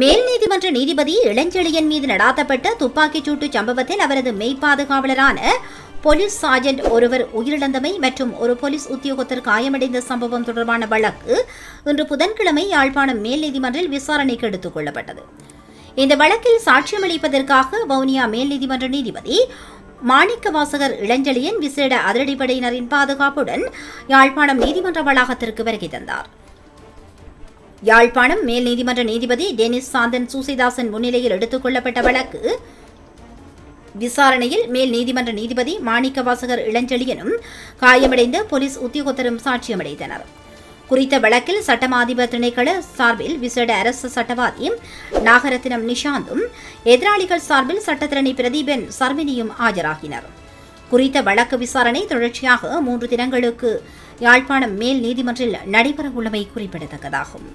மேல் நீதிமன்ற நீதிபதி இளஞ்செழியன் மீது நடாத்தப்பட்ட துப்பாக்கிச் சூட்டு சம்பவத்தில் அவரது மெய்ப்பாதுகாவலரான போலீஸ் சார்ஜென்ட் ஒருவர் உயிரிழந்தமை மற்றும் ஒரு போலீஸ் உத்தியோகத்தர் காயமடைந்த சம்பவம் தொடர்பான வழக்கு இன்று புதன்கிழமை யாழ்ப்பாணம் மேல் நீதிமன்றில் விசாரணைக்கு எடுத்துக் கொள்ளப்பட்டது. இந்த வழக்கில் சாட்சியமளிப்பதற்காக வவுனியா மேல் நீதிமன்ற நீதிபதி மாணிக்கவாசகர் இளஞ்செழியன் விசேட அதிரடிப்படையினரின் பாதுகாப்புடன் யாழ்ப்பாணம் நீதிமன்ற வளாகத்திற்கு வருகை தந்தார். யாழ்ப்பாணம் மேல் நீதிமன்ற நீதிபதி டெனிஸ் சாந்தன் சூசிதாசன் முன்னிலையில் எடுத்துக் கொள்ளப்பட்ட வழக்கு விசாரணையில் மேல் நீதிமன்ற நீதிபதி மாணிக்கவாசகர் இளஞ்செழியனும் காயமடைந்த போலீஸ் உத்தியோகத்தரும் சாட்சியமடைந்தனர். குறித்த வழக்கில் சட்டம் அதிபர் திணைக்கள சார்பில் விசேட அரசு சட்டவாதியும் நாகரத்தினம் நிஷாந்தும், எதிராளிகள் சார்பில் சட்டத்திரணி பிரதீபன் சர்மினியும் ஆஜராகினர். குறித்த வழக்கு விசாரணை தொடர்ச்சியாக 3 தினங்களுக்கு யாழ்ப்பாணம் மேல் நீதிமன்றில் நடைபெறவுள்ளமை குறிப்பிடத்தக்கதாகும்.